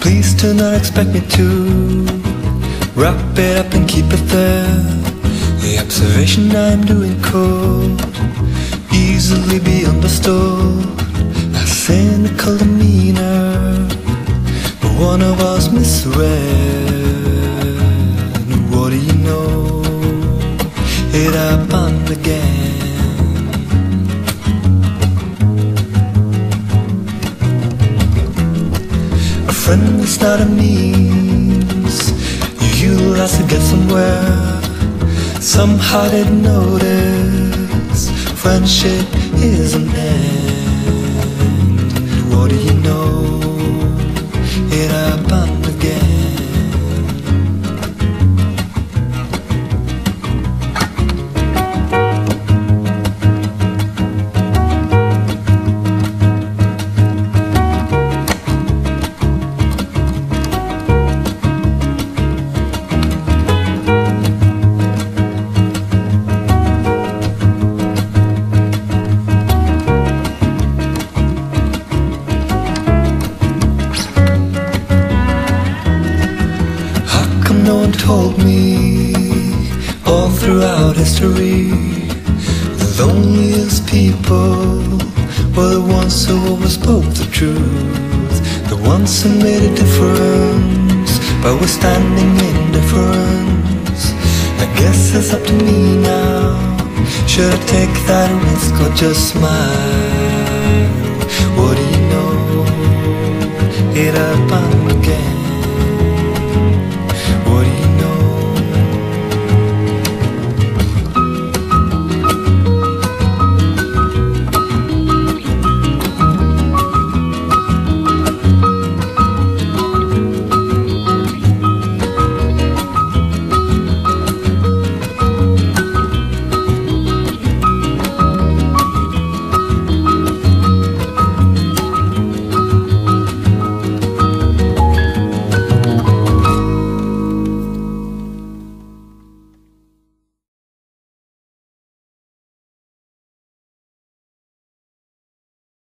Please do not expect me to wrap it up and keep it there. The observation I'm doing could easily be understood, a cynical demeanor, but one of us misread. And what do you know, it happened again. Friendly start of means you utilize to get somewhere. Somehow didn't notice friendship is an end. What do you know? It happened again. History, the loneliest people were the ones who always spoke the truth, the ones who made a difference, but we're standing in difference. I guess it's up to me now, should I take that risk or just smile? What do you know, it happened again. What do you know?